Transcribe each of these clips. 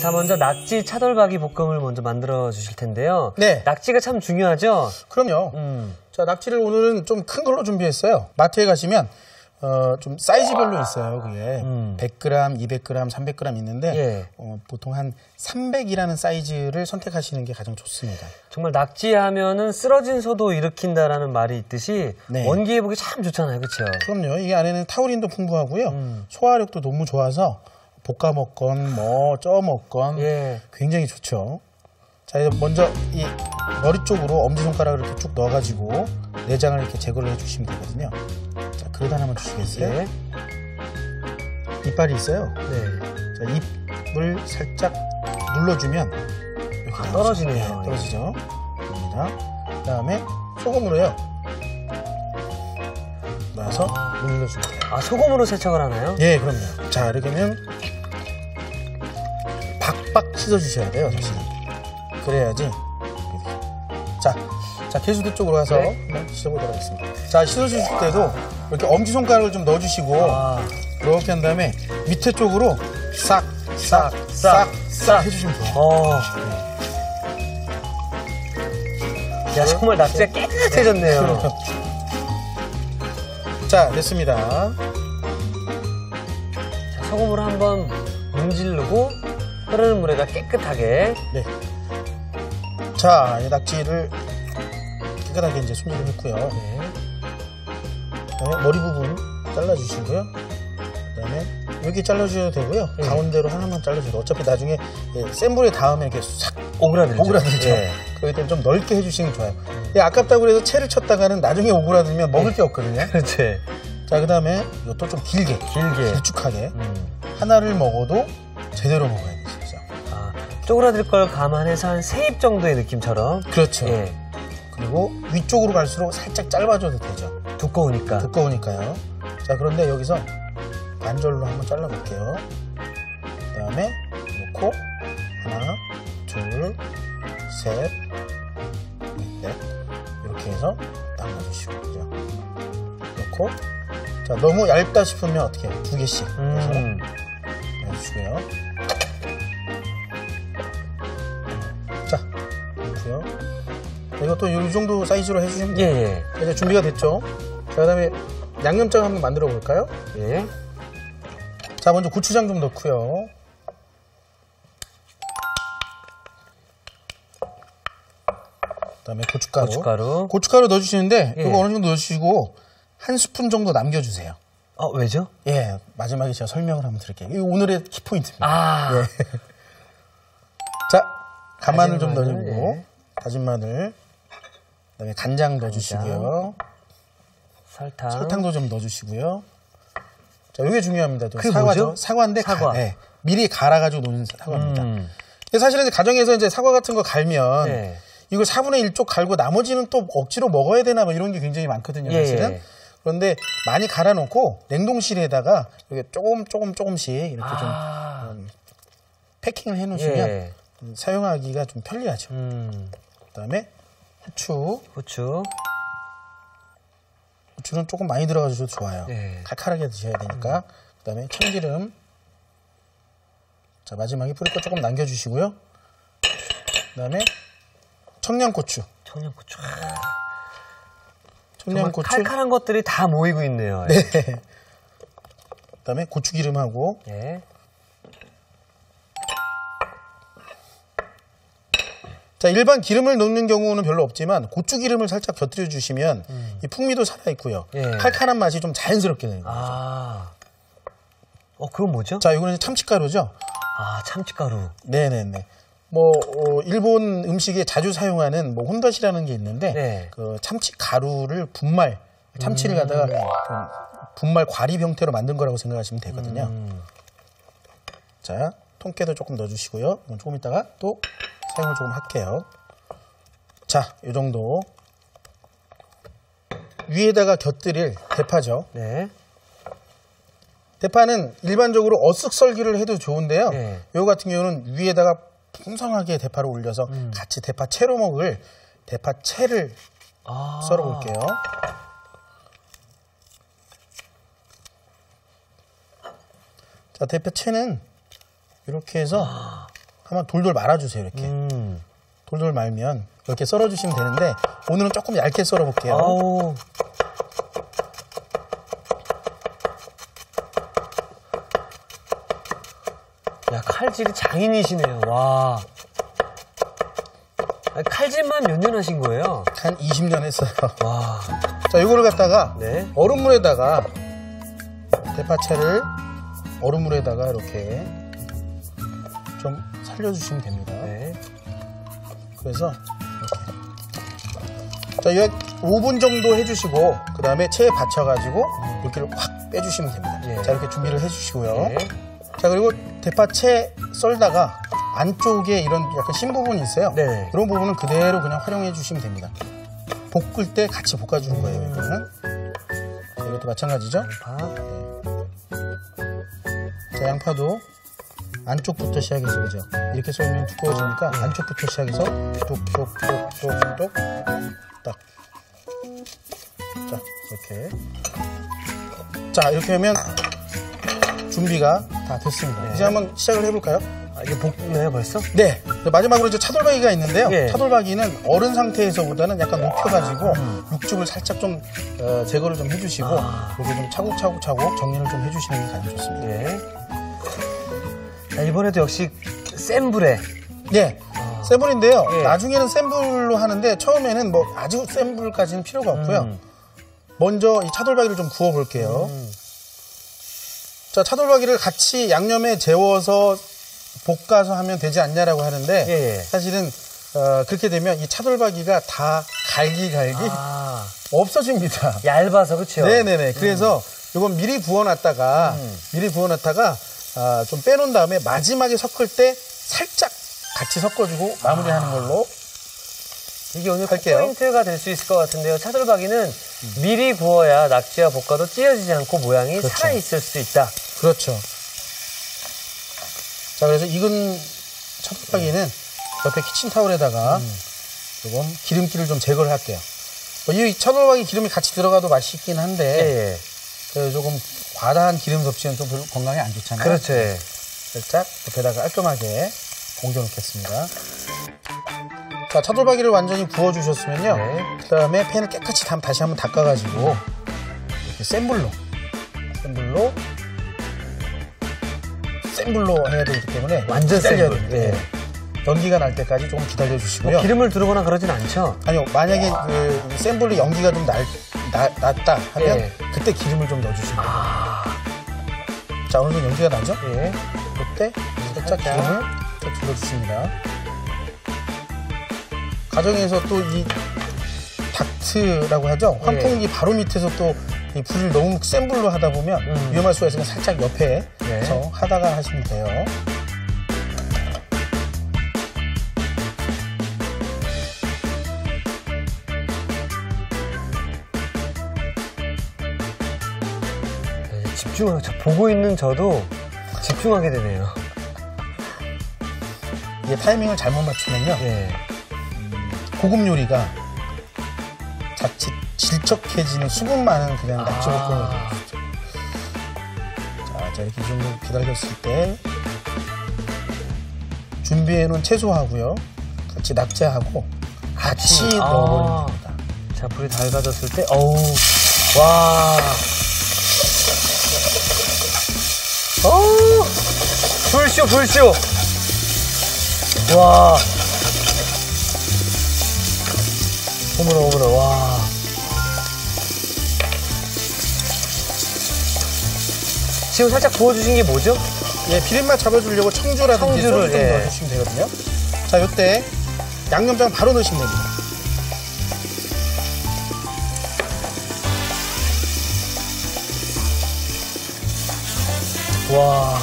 자, 먼저 낙지 차돌박이 볶음을 먼저 만들어 주실 텐데요. 네. 낙지가 참 중요하죠? 그럼요. 자, 낙지를 오늘은 좀 큰 걸로 준비했어요. 마트에 가시면 좀 사이즈별로 있어요, 그게. 100g, 200g, 300g 있는데 예. 보통 한 300이라는 사이즈를 선택하시는 게 가장 좋습니다. 정말 낙지 하면은 쓰러진 소도 일으킨다라는 말이 있듯이 네. 원기 회복이 참 좋잖아요, 그렇죠? 그럼요. 이게 안에는 타우린도 풍부하고요. 소화력도 너무 좋아서 볶아 먹건 뭐 쪄 먹건 예. 굉장히 좋죠. 자, 이제 먼저 이 머리 쪽으로 엄지손가락을 이렇게 쭉 넣어가지고 내장을 이렇게 제거를 해주시면 되거든요. 자, 그릇 하나만 주시겠어요? 예. 이빨이 있어요. 네. 자, 입을 살짝 눌러주면 이렇게 떨어지네요. 네, 떨어지죠. 그 다음에 소금으로요. 넣어서 눌러줍니다. 아, 소금으로 세척을 하나요? 예, 그럼요. 자, 이렇게 하면 빡빡 씻어주셔야 돼요, 사실. 그래야지. 자, 개수대 쪽으로 가서 네. 한번 씻어보도록 하겠습니다. 자, 씻어주실 때도 이렇게 엄지손가락을 좀 넣어주시고, 이렇게 한 다음에 밑에 쪽으로 싹 해주시면 좋아요. 네. 야, 정말 낙지가 깨끗해졌네요. 그러면. 자, 됐습니다. 자, 소금으로 한번 문지르고, 흐르는 물에다 깨끗하게. 네. 자, 이 낙지를 깨끗하게 이제 손질을 했고요. 네. 그다음에 머리 부분 잘라주시고요. 그다음에 여기 잘라주셔도 되고요. 네. 가운데로 하나만 잘라주세요. 어차피 나중에 센 불에 닿으면 이렇게 싹 오그라들죠. 네. 그렇기 때문에 좀 넓게 해주시면 좋아요. 예, 아깝다고 해서 채를 쳤다가는 나중에 오그라들면 먹을 네. 게 없거든요. 그렇지. 자, 그다음에 이것도 좀 길게, 길쭉하게 하나를 먹어도 제대로 먹어야 돼요. 쪼그라들 걸 감안해서 한 세 입 정도의 느낌처럼. 그렇죠. 예. 그리고 위쪽으로 갈수록 살짝 짧아져도 되죠. 두꺼우니까요. 자, 그런데 여기서 반절로 한번 잘라볼게요. 그 다음에 놓고 하나, 둘, 셋, 넷 이렇게 해서 당겨주시고 그죠? 놓고 자, 너무 얇다 싶으면 어떻게 해요? 두 개씩 해서 해주시고요. 이것도 이 정도 사이즈로 해주시면 돼요. 예. 이제 준비가 됐죠. 자, 그다음에 양념장 한번 만들어 볼까요? 예. 자, 먼저 고추장 좀 넣고요. 그다음에 고춧가루 넣어주시는데 예. 이거 어느 정도 넣으시고 한 스푼 정도 남겨주세요. 왜죠? 예, 마지막에 제가 설명을 한번 드릴게요. 이거 오늘의 키포인트입니다. 예. 자, 간마늘 좀 넣어주고 예. 다진 마늘. 그다음에 간장 넣어주시고요. 설탕도 좀 넣어주시고요. 자, 이게 중요합니다. 또 사과죠. 뭐죠? 사과인데 네. 미리 갈아가지고 놓는 사과입니다. 근데 사실은 이제 가정에서 이제 사과 같은 거 갈면 네. 이걸 4분의 1쪽 갈고 나머지는 또 억지로 먹어야 되나 뭐 이런 게 굉장히 많거든요. 예. 사실은. 그런데 많이 갈아놓고 냉동실에다가 이렇게 조금씩 이렇게 좀 패킹을 해놓으시면 예. 사용하기가 좀 편리하죠. 그다음에 후추. 후추는 조금 많이 들어가 주셔도 좋아요. 네. 칼칼하게 드셔야 되니까. 그다음에 참기름. 자, 마지막에 뿌릴 거 조금 남겨주시고요. 그다음에 청양고추. 칼칼한 것들이 다 모이고 있네요. 네. 그다음에 고추기름하고. 네. 자, 일반 기름을 넣는 경우는 별로 없지만 고추기름을 살짝 곁들여 주시면 이 풍미도 살아있고요. 예. 칼칼한 맛이 좀 자연스럽게 되는 거죠. 그건 뭐죠? 자, 이거는 참치가루죠. 참치가루. 네네네. 뭐 일본 음식에 자주 사용하는 뭐 혼다시라는 게 있는데 네. 그 참치가루를 참치를 갖다가 분말 과립 형태로 만든 거라고 생각하시면 되거든요. 자, 통깨도 조금 넣어주시고요. 조금 있다가 또 사용을 조금 할게요. 자, 이 정도. 위에다가 곁들일 대파죠. 네. 대파는 일반적으로 어쓱 썰기를 해도 좋은데요. 네. 이거 같은 경우는 위에다가 풍성하게 대파를 올려서 같이 대파채로 먹을 대파채를 썰어 볼게요. 자, 대파채는 이렇게 해서 한번 돌돌 말아주세요. 이렇게 돌돌 말면 이렇게 썰어주시면 되는데 오늘은 조금 얇게 썰어볼게요. 아우. 야, 칼질이 장인이시네요. 와. 칼질만 몇 년 하신 거예요? 한 20년 했어요. 와. 자, 이거를 갖다가 네. 얼음물에다가 대파채를 얼음물에다가 이렇게 좀 살려주시면 됩니다. 네. 그래서 이렇게. 자, 이거 5분 정도 해주시고 그 다음에 채에 받쳐가지고 이렇게 확 빼주시면 됩니다. 네. 자, 이렇게 준비를 해주시고요. 네. 자, 그리고 대파채 썰다가 안쪽에 이런 약간 신 부분이 있어요. 네. 이런 부분은 그대로 그냥 활용해 주시면 됩니다. 볶을 때 같이 볶아주는 거예요. 이거는. 자, 이것도 마찬가지죠. 양파. 네. 자, 양파도 안쪽부터 시작해서 그죠. 이렇게 썰면 두꺼워지니까 안쪽부터 시작해서 똑똑똑똑똑 딱. 자, 이렇게. 자, 이렇게 하면 준비가 다 됐습니다. 네. 이제 한번 시작을 해볼까요? 아, 이게 볶나요 벌써? 네. 마지막으로 이제 차돌박이가 있는데요. 예. 차돌박이는 얼은 상태에서보다는 약간 녹혀가지고 육즙을 살짝 좀 제거를 좀 해주시고 이렇게 좀 차곡차곡 정리를 좀 해주시는 게 가장 좋습니다. 예. 자, 이번에도 역시 센 불에. 네. 센 불인데요. 예. 나중에는 센 불로 하는데 처음에는 뭐 아주 센 불까지는 필요가 없고요. 먼저 이 차돌박이를 좀 구워볼게요. 자, 차돌박이를 같이 양념에 재워서 볶아서 하면 되지 않냐라고 하는데 예. 사실은 그렇게 되면 이 차돌박이가 다 갈기갈기 없어집니다. 얇아서 그렇죠? 네네네. 그래서 이건 미리 구워놨다가 좀 빼놓은 다음에 마지막에 섞을 때 살짝 같이 섞어주고 마무리하는 걸로 이게 오늘 포인트가 될 수 있을 것 같은데요. 차돌박이는 미리 구워야 낙지와 볶아도 찢어지지 않고 모양이 그렇죠. 살아있을 수 있다. 그렇죠. 자, 그래서 익은 차돌박이는 옆에 키친타올에다가 조금 기름기를 좀 제거를 할게요. 이 차돌박이 기름이 같이 들어가도 맛있긴 한데 예. 조금 과다한 기름 섭취는 좀 별로 건강에 안 좋잖아요. 그렇죠. 살짝 옆에다가 깔끔하게 옮겨놓겠습니다. 자, 차돌박이를 완전히 부어주셨으면요. 네. 그 다음에 팬을 깨끗이 다시 한번 닦아가지고 이렇게 센 불로 해야 되기 때문에 완전 세게 해야 됩니다. 연기가 날 때까지 조금 기다려 주시고요. 뭐 기름을 두르거나 그러진 않죠? 아니요. 만약에 그 센 불로 연기가 좀 났다 하면 예. 그때 기름을 좀 넣어주시면 됩니다. 자, 어느 정도 연기가 나죠? 예. 그때 살짝 기름을 둘러주십니다. 가정에서 또 이 닥트라고 하죠? 환풍기 예. 바로 밑에서 또 이 불을 너무 센 불로 하다 보면 위험할 수가 있으니까 살짝 옆에서 네. 하다가 하시면 돼요. 네, 집중하고 보고 있는 저도 집중하게 되네요. 이게 타이밍을 잘못 맞추면요. 네. 고급 요리가 자칫 질척해지는 수분 많은 그냥 낙지볶음을 보여주죠. 자, 이렇게 좀 기다렸을 때 준비해놓은 채소하고요, 같이 낙지하고 같이 넣어버립니다. 자, 불이 달가졌을 때, 어우, 와, 어우, 불쇼, 와, 어머나, 와. 지금 살짝 구워주신 게 뭐죠? 예, 비린맛 잡아주려고 청주라든지 소주 좀 넣어주시면 되거든요. 자, 이때 양념장 바로 넣으시면 됩니다. 와.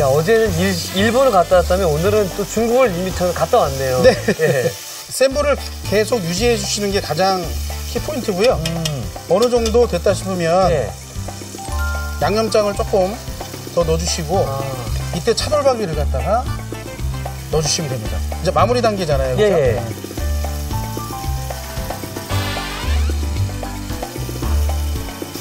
야, 어제는 일본을 갔다 왔다면 오늘은 또 중국을 이미 갔다 왔네요. 네. 예. 센 불을 계속 유지해 주시는 게 가장 키포인트고요. 어느 정도 됐다 싶으면 네. 양념장을 조금 더 넣어주시고 이때 차돌박이를 갖다가 넣어주시면 됩니다. 이제 마무리 단계잖아요. 그렇죠? 예.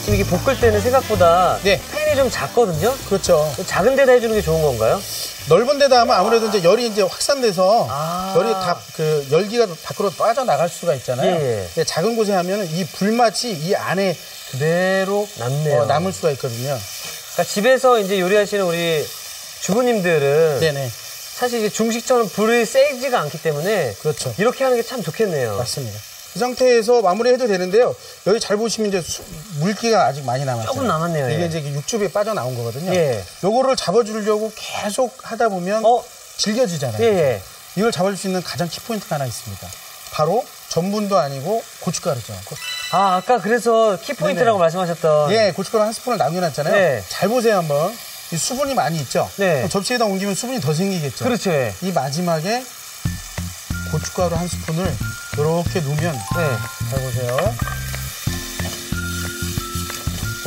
지금 이게 볶을 때는 생각보다 네. 팬이 좀 작거든요. 그렇죠. 작은 데다 해주는 게 좋은 건가요? 넓은 데다 하면 아무래도 이제 열이 이제 확산돼서 열이 다 그 열기가 밖으로 빠져나갈 수가 있잖아요. 예. 근데 작은 곳에 하면 이 불맛이 이 안에 그대로 남을 수가 있거든요. 그러니까 집에서 이제 요리하시는 우리 주부님들은 네네. 사실 이제 중식처럼 불이 세지가 않기 때문에 그렇죠. 이렇게 하는 게 참 좋겠네요. 맞습니다. 이 상태에서 마무리해도 되는데요. 여기 잘 보시면 이제 물기가 아직 많이 남았어요. 조금 남았네요. 이게 예. 이제 육즙이 빠져나온 거거든요. 예. 요거를 잡아주려고 계속 하다 보면 질겨지잖아요. 예. 이걸 잡아줄 수 있는 가장 키포인트가 하나 있습니다. 바로 전분도 아니고 고춧가루죠. 아까 그래서 키포인트라고 네네. 말씀하셨던. 예, 고춧가루 한 스푼을 남겨놨잖아요. 예. 잘 보세요 한번. 이 수분이 많이 있죠. 네. 접시에다 옮기면 수분이 더 생기겠죠. 그렇죠. 이 마지막에 고춧가루 한 스푼을 이렇게 놓으면 네. 잘 보세요.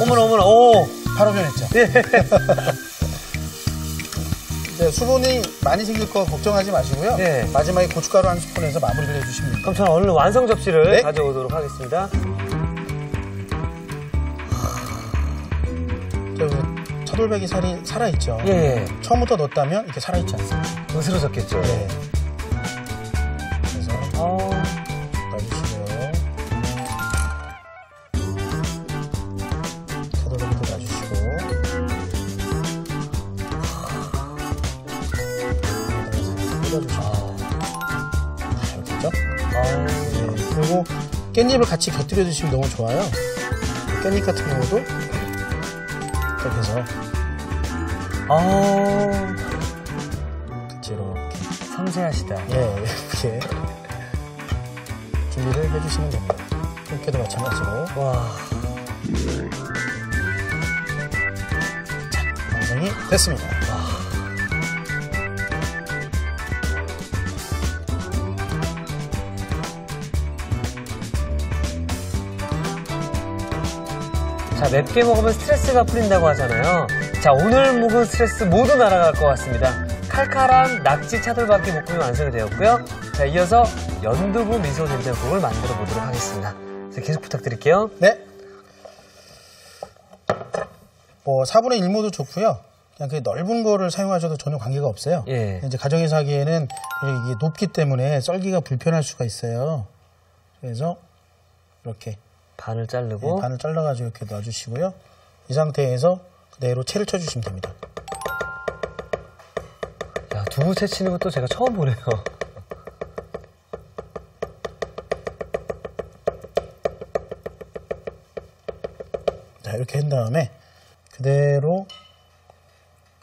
어머나 어머나 오 바로 변했죠. 예. 네, 수분이 많이 생길 거 걱정하지 마시고요. 네. 마지막에 고춧가루 한 스푼에서 마무리를 해주십니다. 그럼 저는 얼른 완성 접시를 네. 가져오도록 하겠습니다. 차돌박이 살이 살아있죠. 예. 처음부터 넣었다면 이렇게 살아있지 않습니다. 으스러졌겠죠. 네. 그래서 놔주시고요. 차돌박이도 놔주시고 끓여주시고 이렇게죠. 네. 그리고 깻잎을 같이 곁들여 주시면 너무 좋아요. 깻잎 같은 경우도. 이렇게 해서 같이 이렇게 섬세하시다. 예, 이렇게 준비를 해주시면 됩니다. 이렇게도 마찬가지고 와 자, 완성이 됐습니다. 와. 자, 맵게 먹으면 스트레스가 풀린다고 하잖아요. 자, 오늘 묵은 스트레스 모두 날아갈 것 같습니다. 칼칼한 낙지 차돌박이 볶음이 완성이 되었고요. 자, 이어서 연두부 미소 된장국을 만들어 보도록 하겠습니다. 자, 계속 부탁드릴게요. 네. 뭐 4분의 1모도 좋고요. 그냥 그 넓은 거를 사용하셔도 전혀 관계가 없어요. 예. 이제 가정에서 하기에는 이게 높기 때문에 썰기가 불편할 수가 있어요. 그래서 이렇게. 반을 자르고 네, 반을 잘라가지고 이렇게 놔주시고요. 이 상태에서 그대로 채를 쳐주시면 됩니다. 야, 두부 채 치는 것도 제가 처음 보네요. 자, 이렇게 한 다음에 그대로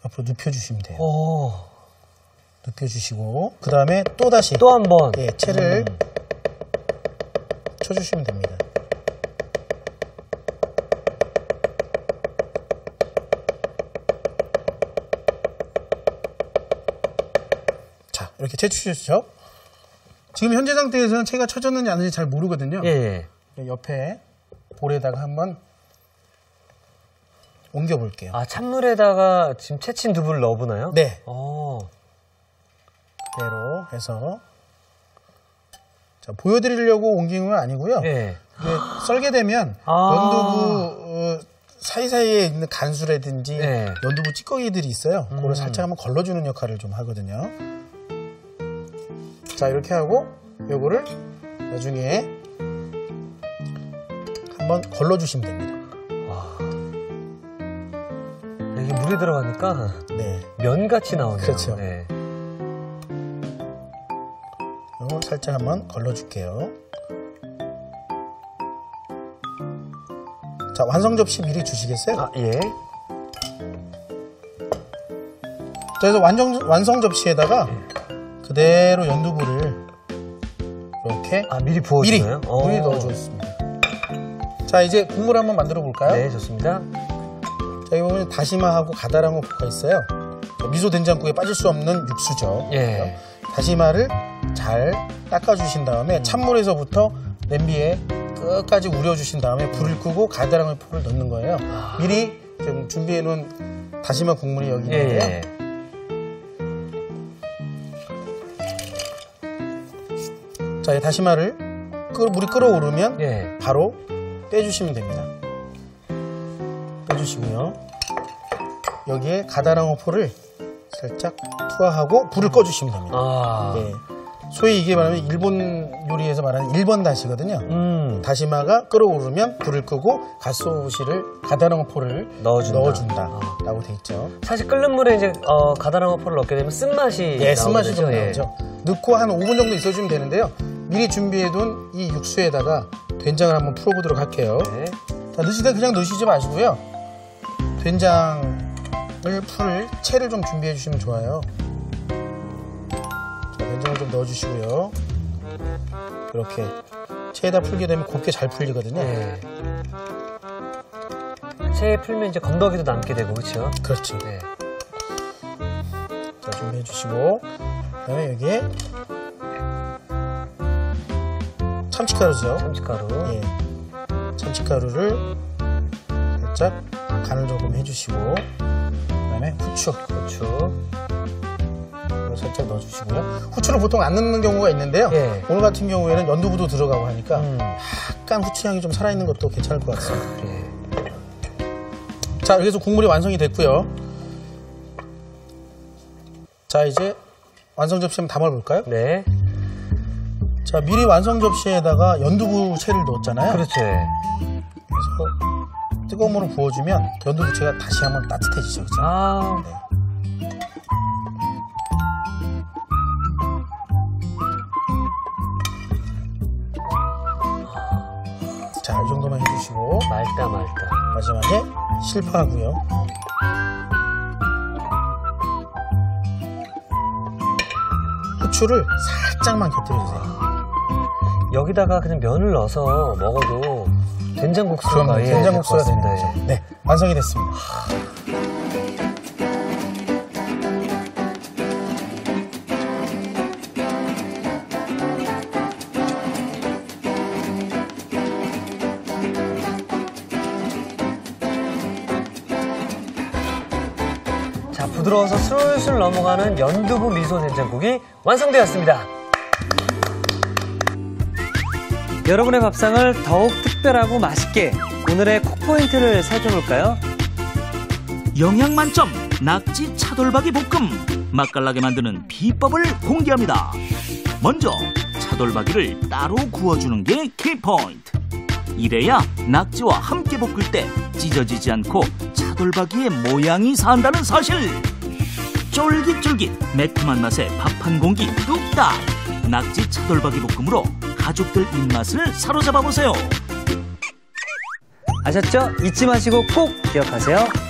앞으로 눕혀주시면 돼요. 오. 눕혀주시고 그 다음에 또 다시 또 한 번 네, 채를 쳐주시면 됩니다. 이렇게 채 주셨죠? 지금 현재 상태에서는 채가 쳐졌는지 아닌지 잘 모르거든요. 예. 옆에 볼에다가 한번 옮겨볼게요. 아, 찬물에다가 지금 채친 두부를 넣어보나요? 네. 그대로 해서 자, 보여드리려고 옮긴 건 아니고요. 예. 썰게 되면 연두부 사이사이에 있는 간수라든지 네. 연두부 찌꺼기들이 있어요. 그걸 살짝 한번 걸러주는 역할을 좀 하거든요. 자, 이렇게 하고 요거를 나중에 한번 걸러주시면 됩니다. 와, 이게 물이 들어가니까 네. 면같이 나오네요. 그렇죠. 네. 요거 살짝 한번 걸러줄게요. 자, 완성 접시 미리 주시겠어요? 아, 예. 자, 그래서 완성 접시에다가 그대로 연두부를 이렇게 미리 부어주나요? 미리 넣어주었습니다. 자, 이제 국물 한번 만들어 볼까요? 네, 좋습니다. 자, 여기 보면 다시마하고 가다랑어 볶아 있어요. 미소 된장국에 빠질 수 없는 육수죠. 예. 다시마를 잘 닦아주신 다음에 찬물에서부터 냄비에 끝까지 우려주신 다음에 불을 끄고 가다랑어 포를 넣는 거예요. 미리 좀 준비해놓은 다시마 국물이 여기 있는데요. 예. 자, 이 다시마를 물이 끓어오르면 예. 바로 빼주시면 됩니다. 빼주시고요. 여기에 가다랑어 포를 살짝 투하하고 불을 꺼주시면 됩니다. 아. 네. 소위 이게 말하면 일본 요리에서 말하는 1번 다시거든요. 다시마가 끓어오르면 불을 끄고 갓소시를 가다랑어 포를 넣어준다라고 돼 있죠. 사실 끓는 물에 이제 가다랑어 포를 넣게 되면 쓴맛이 쓴맛이 좀 나오죠. 넣고 한 5분 정도 있어주면 되는데요. 미리 준비해둔 이 육수에다가 된장을 한번 풀어보도록 할게요. 네. 자, 넣으실 때 그냥 넣으시지 마시고요. 된장을 풀 채를 좀 준비해 주시면 좋아요. 자, 된장을 좀 넣어주시고요. 이렇게 채에다 풀게 되면 곱게 잘 풀리거든요. 네. 채에 풀면 이제 건더기도 남게 되고 그렇죠? 그렇죠. 네. 자, 준비해 주시고 그다음에 여기에 참치가루죠. 참치가루. 예. 참치가루를 살짝 간을 조금 해주시고, 그다음에 후추. 후추. 살짝 넣어주시고요. 후추를 보통 안 넣는 경우가 있는데요. 예. 오늘 같은 경우에는 연두부도 들어가고 하니까 약간 후추향이 좀 살아있는 것도 괜찮을 것 같습니다. 예. 자, 여기서 국물이 완성이 됐고요. 자, 이제 완성 접시에 담아볼까요? 네. 자, 미리 완성 접시에다가 연두부 채를 넣었잖아요. 그렇죠. 그래서 뜨거운 물을 부어주면 연두부 채가 다시 한번 따뜻해지죠. 그렇죠? 아. 네. 자, 이 정도만 해주시고. 말다. 마지막에 실파하고요. 후추를 살짝만 곁들여주세요. 여기다가 그냥 면을 넣어서 먹어도 된장국수가 된장국수가 된다. 예. 네, 완성이 됐습니다. 자, 부드러워서 술술 넘어가는 연두부 미소 된장국이 완성되었습니다. 여러분의 밥상을 더욱 특별하고 맛있게 오늘의 콕포인트를 살펴볼까요? 영양 만점 낙지 차돌박이 볶음 맛깔나게 만드는 비법을 공개합니다. 먼저 차돌박이를 따로 구워주는 게 키포인트. 이래야 낙지와 함께 볶을 때 찢어지지 않고 차돌박이의 모양이 산다는 사실. 쫄깃쫄깃 매콤한 맛에 밥 한 공기 뚝딱. 낙지 차돌박이 볶음으로 가족들 입맛을 사로잡아 보세요. 아셨죠? 잊지 마시고 꼭 기억하세요.